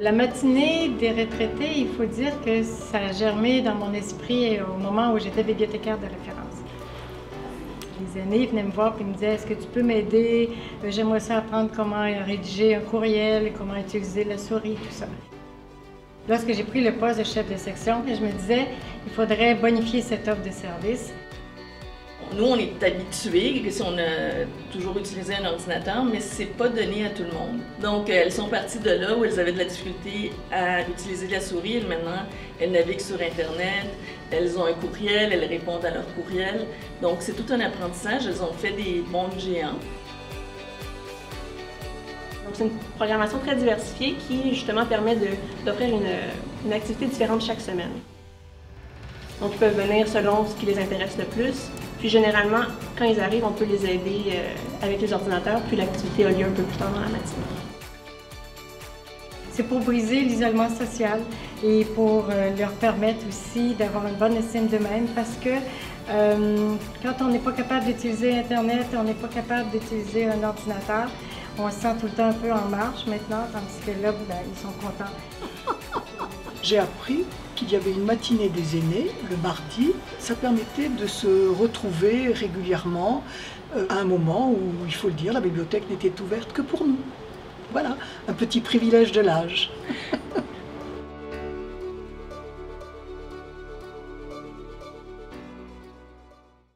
La matinée des retraités, il faut dire que ça a germé dans mon esprit au moment où j'étais bibliothécaire de référence. Les aînés venaient me voir et me disaient « Est-ce que tu peux m'aider? J'aimerais ça apprendre comment rédiger un courriel, comment utiliser la souris, tout ça. » Lorsque j'ai pris le poste de chef de section, je me disais « Il faudrait bonifier cette offre de service. » Nous, on est habitués, si on a toujours utilisé un ordinateur, mais c'est pas donné à tout le monde. Donc, elles sont parties de là où elles avaient de la difficulté à utiliser la souris. Et maintenant, elles naviguent sur Internet, elles ont un courriel, elles répondent à leur courriel. Donc, c'est tout un apprentissage. Elles ont fait des bonds géants. Donc, c'est une programmation très diversifiée qui, justement, permet d'offrir une activité différente chaque semaine. Donc, ils peuvent venir selon ce qui les intéresse le plus. Puis généralement, quand ils arrivent, on peut les aider avec les ordinateurs, puis l'activité a lieu un peu plus tard dans la matinée. C'est pour briser l'isolement social et pour leur permettre aussi d'avoir une bonne estime d'eux-mêmes parce que quand on n'est pas capable d'utiliser Internet, on n'est pas capable d'utiliser un ordinateur, on se sent tout le temps un peu en marche maintenant, tandis que là, ben, ils sont contents. J'ai appris qu'il y avait une matinée des aînés, le mardi. Ça permettait de se retrouver régulièrement à un moment où, il faut le dire, la bibliothèque n'était ouverte que pour nous. Voilà, un petit privilège de l'âge.